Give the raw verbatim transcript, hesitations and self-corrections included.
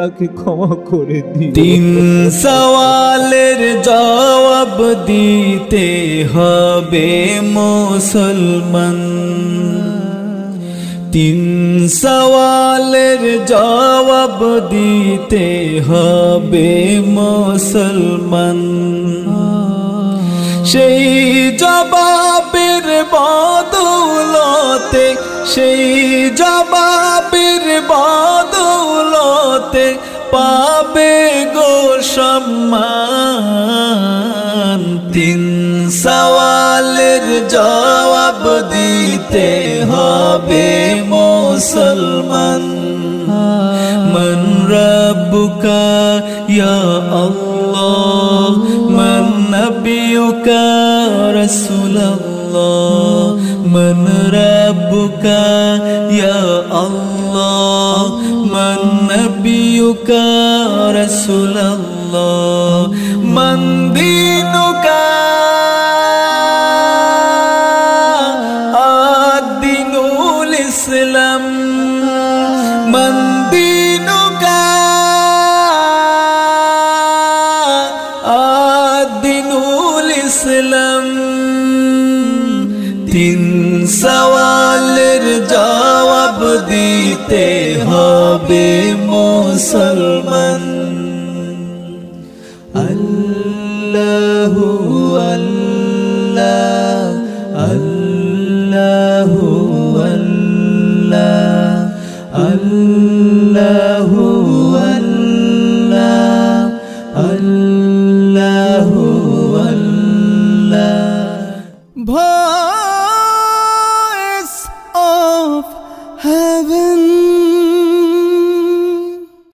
ताके क्षमा करे दी। तीन सवालेर जवाब दीते हबे मुसलमान, तीन सवालेर जवाब दीते हबे मुसलमान। সেই জবাবের বদৌলতে, সেই জবাবের বদৌলতে পাবে গো সম্মান। তিন সওয়ালের জবাব দিতে হবে মুসলমান। মান রাব্বুকা ইয়া আল্লাহ, মান নবিয়ুকা রাসূলুল্লাহ, মান রাব্বুকা ইয়া আল্লাহ, মান নবিয়ুকা রাসূলুল্লাহ, মান দীনুকা আদ-দীনুল ইসলাম, মান দীনুকা আদ-দীনুল ইসলাম। তিন সওয়ালের জবাব দিতে হবে মুসলমান। আল্লাহু